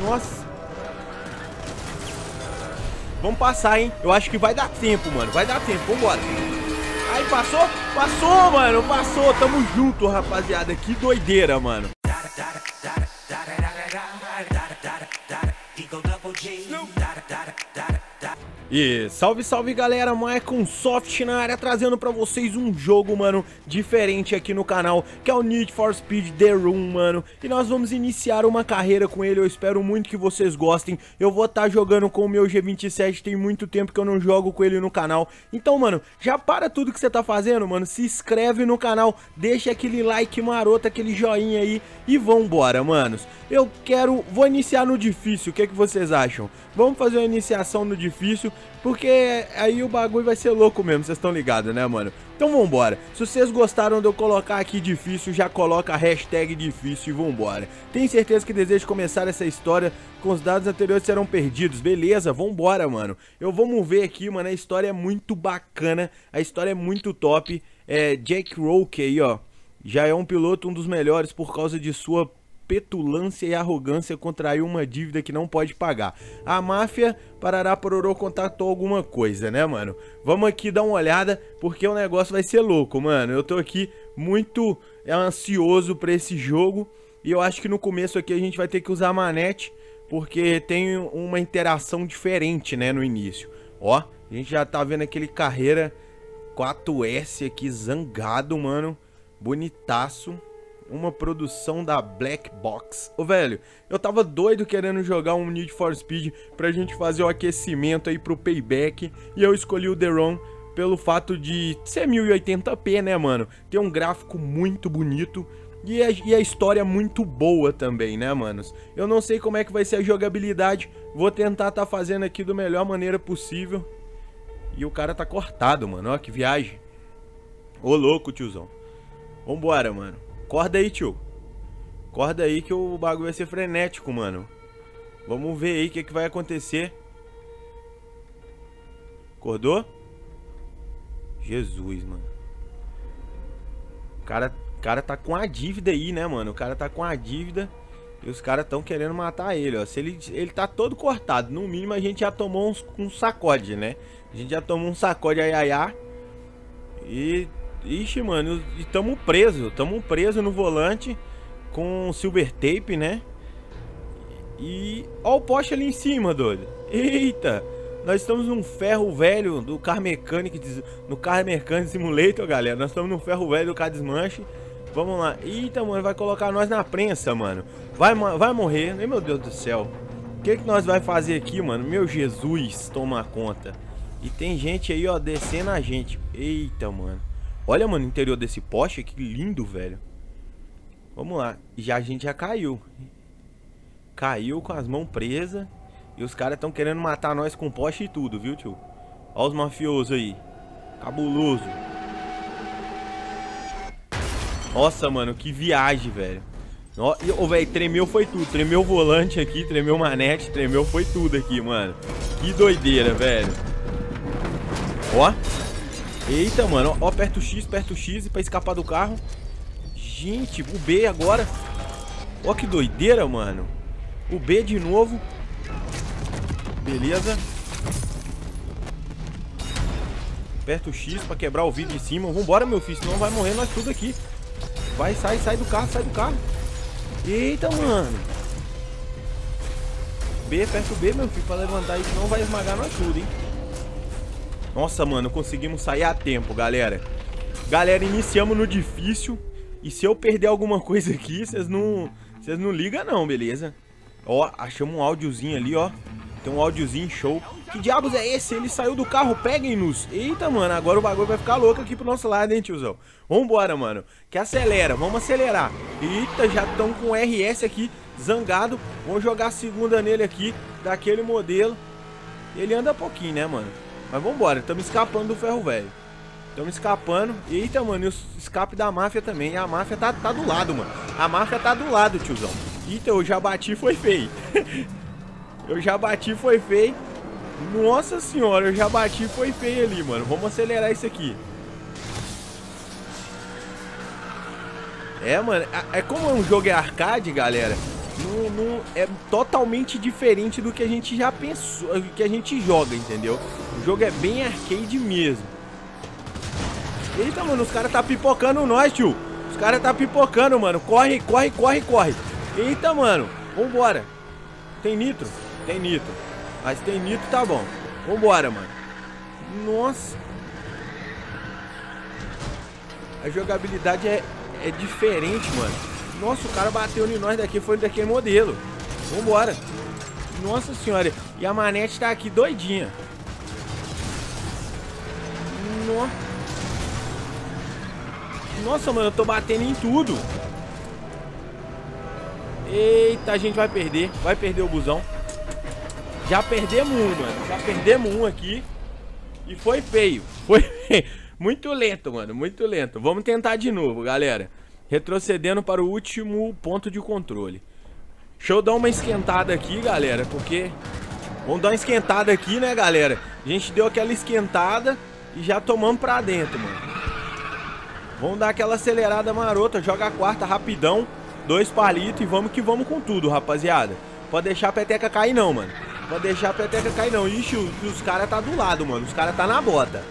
Nossa. Vamos passar, hein? Eu acho que vai dar tempo, mano. Vai dar tempo. Vambora. Aí, passou? Passou, mano. Passou. Tamo junto, rapaziada. Que doideira, mano. E salve, salve, galera, MaicosofT na área, trazendo pra vocês um jogo, mano, diferente aqui no canal, que é o Need for Speed The Run, mano. E nós vamos iniciar uma carreira com ele, eu espero muito que vocês gostem. Eu vou estar jogando com o meu G27, tem muito tempo que eu não jogo com ele no canal. Então, mano, já para tudo que você tá fazendo, mano, se inscreve no canal, deixa aquele like maroto, aquele joinha aí e vambora, manos. Eu quero, vou iniciar no difícil, o que é que vocês acham? Vamos fazer uma iniciação no difícil. Porque aí o bagulho vai ser louco mesmo, vocês estão ligados, né, mano? Então vambora. Se vocês gostaram de eu colocar aqui difícil, já coloca a hashtag difícil e vambora. Tenho certeza que desejo começar essa história com os dados anteriores serão perdidos. Beleza, vambora, mano. Eu vou mover aqui, mano, a história é muito bacana, a história é muito top. É, Jake Rowe aí, ó, já é um piloto, um dos melhores por causa de sua petulância e arrogância, contraiu uma dívida que não pode pagar. A máfia Parará-Pororô contatou alguma coisa, né, mano? Vamos aqui dar uma olhada, porque o negócio vai ser louco, mano. Eu tô aqui muito ansioso pra esse jogo. E eu acho que no começo aqui a gente vai ter que usar a manete, porque tem uma interação diferente, né, no início. Ó, a gente já tá vendo aquele Carrera 4S aqui, zangado, mano. Bonitaço. Uma produção da Black Box. Ô, velho, eu tava doido querendo jogar um Need for Speed pra gente fazer o aquecimento aí pro Payback. E eu escolhi o The Run pelo fato de ser 1080p, né, mano? Tem um gráfico muito bonito e a história muito boa também, né, manos? Eu não sei como é que vai ser a jogabilidade. Vou tentar tá fazendo aqui da melhor maneira possível. E o cara tá cortado, mano. Ó, que viagem. Ô, louco, tiozão. Vambora, mano. Acorda aí, tio. Acorda aí que o bagulho vai ser frenético, mano. Vamos ver aí o que, que vai acontecer. Acordou? Jesus, mano. O cara tá com a dívida aí, né, mano? O cara tá com a dívida e os caras tão querendo matar ele, ó. Se ele tá todo cortado. No mínimo a gente já tomou um sacode, né? A gente já tomou um sacode aiaiá. E... ixi, mano, e tamo preso no volante com silver tape, né? E ó o poste ali em cima, doido. Eita, nós estamos num ferro velho do Car Mechanic, no Car Mechanic Simulator, galera. Nós estamos num ferro velho do Car Desmanche. Vamos lá. Eita, mano, vai colocar nós na prensa, mano. Vai morrer. Ai, meu Deus do céu. O que que nós vai fazer aqui, mano? Meu Jesus, toma conta. E tem gente aí, ó, descendo a gente. Eita, mano. Olha, mano, o interior desse Porsche, que lindo, velho. Vamos lá. Já, a gente já caiu. Caiu com as mãos presas. E os caras estão querendo matar nós com Porsche e tudo, viu, tio? Olha os mafiosos aí. Cabuloso. Nossa, mano, que viagem, velho. Ô, velho, tremeu foi tudo. Tremeu o volante aqui, tremeu o manete, tremeu foi tudo aqui, mano. Que doideira, velho. Ó. Eita, mano, ó, aperta o X pra escapar do carro. Gente, o B agora. Ó, que doideira, mano. O B de novo. Beleza. Aperta o X pra quebrar o vidro de cima. Vambora, meu filho, senão vai morrer nós tudo aqui. Vai, sai, sai do carro, sai do carro. Eita, mano. B, aperta o B, meu filho, pra levantar aí, senão vai esmagar nós tudo, hein. Nossa, mano, conseguimos sair a tempo, galera. Galera, iniciamos no difícil. E se eu perder alguma coisa aqui, vocês não ligam não, beleza? Ó, achamos um áudiozinho ali, ó. Tem um áudiozinho show. Que diabos é esse? Ele saiu do carro, peguem-nos. Eita, mano, agora o bagulho vai ficar louco aqui pro nosso lado, hein, tiozão? Vambora, mano, que acelera, vamos acelerar. Eita, já estão com o RS aqui, zangado. Vamos jogar a segunda nele aqui, daquele modelo. Ele anda pouquinho, né, mano? Mas vambora, estamos escapando do ferro velho. Estamos escapando. Eita, mano, e o escape da máfia também. A máfia tá do lado, mano. A máfia tá do lado, tiozão. Eita, eu já bati, foi feio. Eu já bati, foi feio. Nossa senhora, eu já bati, foi feio ali, mano. Vamos acelerar isso aqui. É, mano, é como é um jogo arcade, galera. é totalmente diferente do que a gente já pensou, do que a gente joga, entendeu? O jogo é bem arcade mesmo. Eita, mano, os caras tá pipocando nós, tio. Os caras tá pipocando, mano. Corre, corre, corre, corre. Eita, mano. Vambora. Tem nitro? Tem nitro. Mas tem nitro, tá bom. Vambora, mano. Nossa. A jogabilidade é diferente, mano. Nossa, o cara bateu em nós daqui, foi daquele modelo. Vambora. Nossa senhora. E a manete tá aqui doidinha. Nossa, mano, eu tô batendo em tudo. Eita, a gente vai perder. Vai perder o busão. Já perdemos um, mano. Já perdemos um aqui. E foi feio. Foi feio. Muito lento, mano. Muito lento. Vamos tentar de novo, galera. Retrocedendo para o último ponto de controle. Deixa eu dar uma esquentada aqui, galera. Porque... vamos dar uma esquentada aqui, né, galera? A gente deu aquela esquentada e já tomamos pra dentro, mano. Vamos dar aquela acelerada marota. Joga a quarta rapidão. 2 palitos e vamos que vamos com tudo, rapaziada. Pode deixar a peteca cair não, mano. Pode deixar a peteca cair não. Ixi, os caras tá do lado, mano. Os caras tá na bota.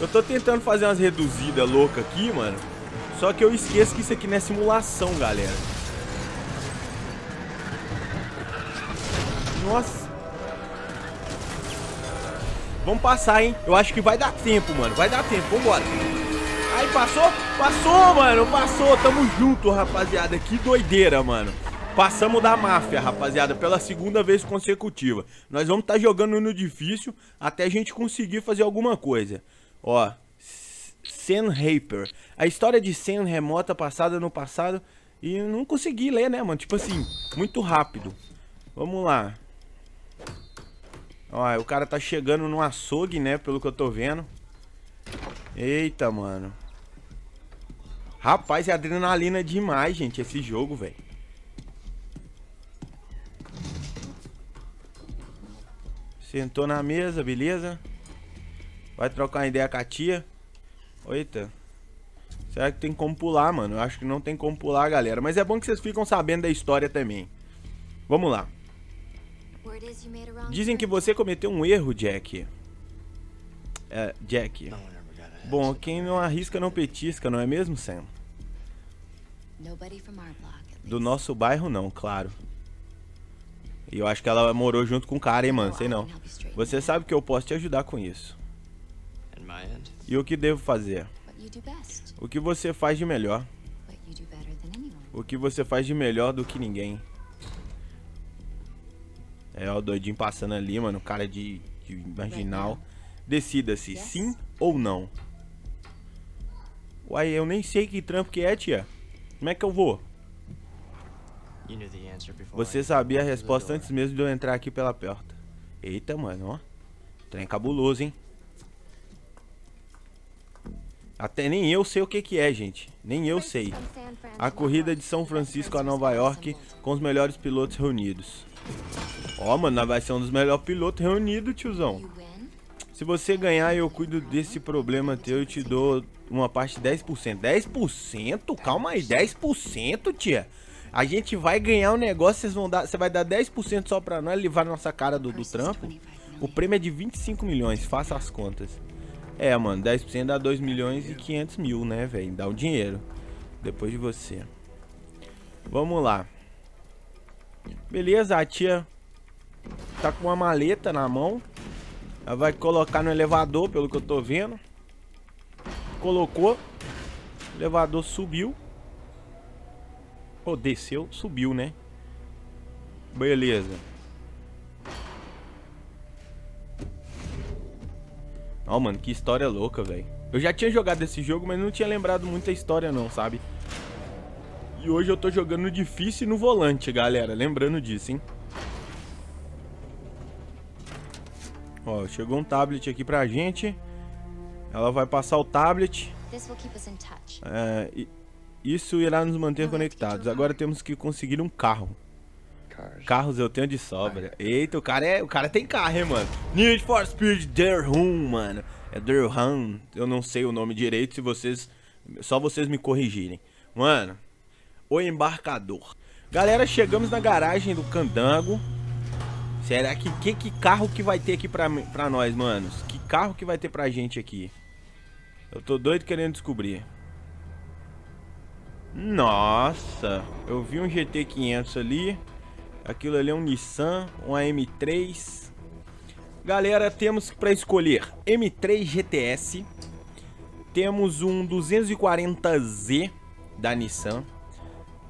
Eu tô tentando fazer umas reduzidas loucas aqui, mano. Só que eu esqueço que isso aqui não é simulação, galera. Nossa. Vamos passar, hein. Eu acho que vai dar tempo, mano. Vai dar tempo, vambora. Aí, passou? Passou, mano. Passou, tamo junto, rapaziada. Que doideira, mano. Passamos da máfia, rapaziada, pela segunda vez consecutiva. Nós vamos estar jogando no difícil até a gente conseguir fazer alguma coisa. Ó, Sandpaper. A história de Sam remota, passada no passado. E eu não consegui ler, né, mano? Tipo assim, muito rápido. Vamos lá. Ó, o cara tá chegando no açougue, né, pelo que eu tô vendo. Eita, mano. Rapaz, é adrenalina demais, gente, esse jogo, velho. Sentou na mesa, beleza? Vai trocar uma ideia com a tia. Eita. Será que tem como pular, mano? Eu acho que não tem como pular, galera. Mas é bom que vocês ficam sabendo da história também. Vamos lá. Dizem que você cometeu um erro, Jack. É, Jack. Bom, quem não arrisca não petisca, não é mesmo, Sam? Do nosso bairro não, claro. E eu acho que ela morou junto com o cara, hein, mano? Sei não. Você sabe que eu posso te ajudar com isso. E o que devo fazer? O que você faz de melhor? O que você faz de melhor do que ninguém? É, ó, o doidinho passando ali, mano. Cara de marginal. Decida-se, sim ou não. Uai, eu nem sei que trampo que é, tia. Como é que eu vou? Você sabia a resposta antes mesmo de eu entrar aqui pela porta. Eita, mano, ó. Trem cabuloso, hein? Até nem eu sei o que que é, gente. Nem eu sei. A corrida de São Francisco a Nova York com os melhores pilotos reunidos. Ó, mano, vai ser um dos melhores pilotos reunidos, tiozão. Se você ganhar, eu cuido desse problema teu e te dou uma parte de 10%. 10%? Calma aí, 10%, tia? A gente vai ganhar um negócio, vocês vão dar, você vai dar 10% só pra nós, levar nossa cara do trampo. O prêmio é de 25 milhões, faça as contas. É, mano, 10% dá 2 milhões e 500 mil, né, velho? Dá o dinheiro. Depois de você. Vamos lá. Beleza, a tia tá com uma maleta na mão. Ela vai colocar no elevador, pelo que eu tô vendo. Colocou. O elevador subiu. Oh, desceu, subiu, né? Beleza. Ó, mano, que história louca, velho. Eu já tinha jogado esse jogo, mas não tinha lembrado muita história não, sabe? E hoje eu tô jogando no difícil e no volante, galera. Lembrando disso, hein? Ó, chegou um tablet aqui pra gente. Ela vai passar o tablet. É... isso irá nos manter conectados. Agora temos que conseguir um carro. Carros eu tenho de sobra. Eita, o cara tem carro, hein, mano? Need for Speed The Run, mano. É The Run. Eu não sei o nome direito, se vocês... só vocês me corrigirem. Mano, o embarcador. Galera, chegamos na garagem do Candango. Será que carro que vai ter aqui pra nós, manos? Que carro que vai ter pra gente aqui? Eu tô doido querendo descobrir. Nossa, eu vi um GT500 ali. Aquilo ali é um Nissan, uma M3. Galera, temos pra escolher M3 GTS. Temos um 240Z da Nissan.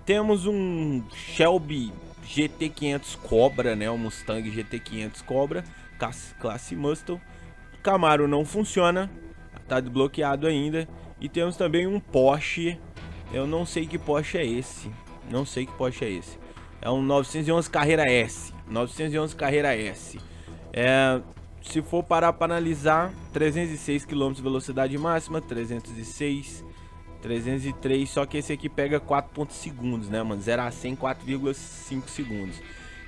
Temos um Shelby GT500 Cobra, né? Um Mustang GT500 Cobra, classe Mustang. Camaro não funciona, tá desbloqueado ainda. E temos também um Porsche. Eu não sei que Porsche é esse. Não sei que Porsche é esse. É um 911 Carrera S. 911 Carrera S. É, se for parar para analisar, 306 km de velocidade máxima, 306, 303, só que esse aqui pega 4 segundos, né, mano? 0 a 100, 4,5 segundos.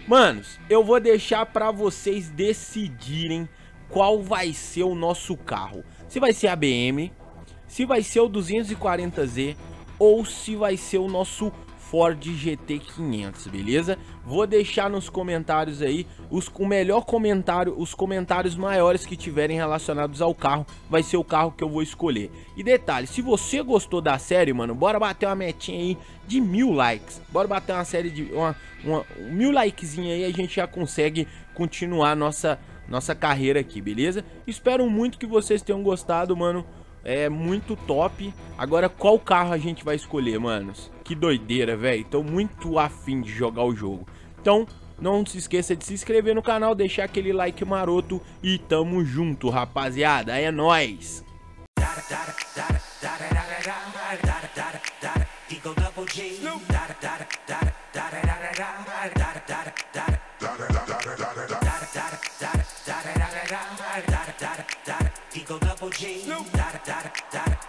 Manos, eu vou deixar para vocês decidirem qual vai ser o nosso carro. Se vai ser a BM, se vai ser o 240Z ou se vai ser o nosso Ford GT500, beleza? Vou deixar nos comentários aí o melhor comentário, os comentários maiores que tiverem relacionados ao carro, vai ser o carro que eu vou escolher. E detalhe, se você gostou da série, mano, bora bater uma metinha aí de 1000 likes. Bora bater uma série de 1000 likezinho aí, a gente já consegue continuar nossa carreira aqui, beleza? Espero muito que vocês tenham gostado, mano. É muito top. Agora, qual carro a gente vai escolher, manos? Que doideira, velho. Tô muito afim de jogar o jogo. Então, não se esqueça de se inscrever no canal, deixar aquele like maroto. E tamo junto, rapaziada. É nóis! Double G, no.